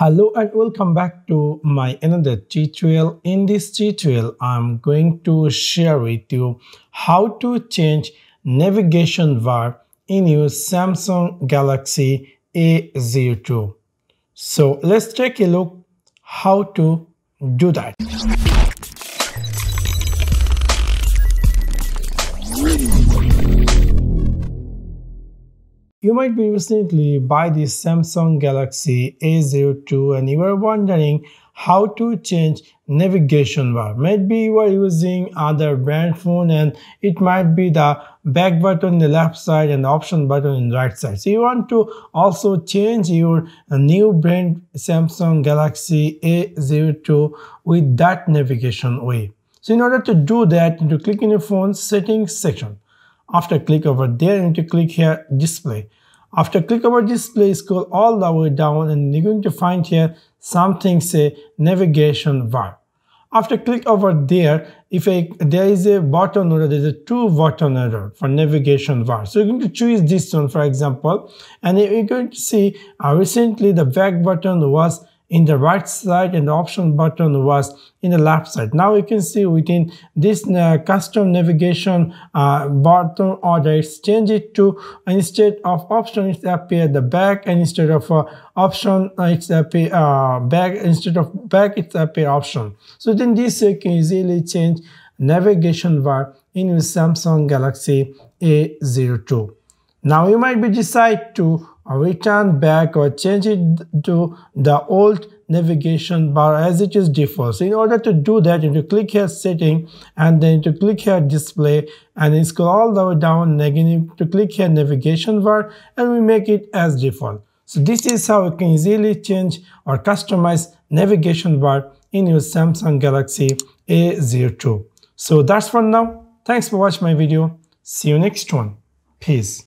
Hello and welcome back to my another tutorial. In this tutorial, I'm going to share with you how to change navigation bar in your Samsung Galaxy A02. So let's take a look how to do that. You might be recently buy this Samsung Galaxy A02 and you are wondering how to change navigation bar. Maybe you are using other brand phone and it might be the back button on the left side and the option button on the right side. So you want to also change your new brand Samsung Galaxy A02 with that navigation way. So in order to do that, you need to click in your phone settings section. After click over there, you need to click here display. After click over display, scroll all the way down and you're going to find here something say navigation bar. After click over there, there is a button order, there's a two button order for navigation bar. So you're going to choose this one, for example, and you're going to see recently the back button was in the right side and the option button was in the left side. Now you can see within this custom navigation button order, it's changed it to, instead of option it's appear the back, and instead of option it's appear back, instead of back it's appear option. So then this you can easily change navigation bar in your Samsung Galaxy A02. Now you might be decide to return back or change it to the old navigation bar as it is default. So in order to do that, you need to click here setting and then to click here display and then scroll all the way down again you to click here navigation bar and we make it as default. So this is how you can easily change or customize navigation bar in your Samsung Galaxy A02. So that's for now. Thanks for watching my video. See you next one. Peace.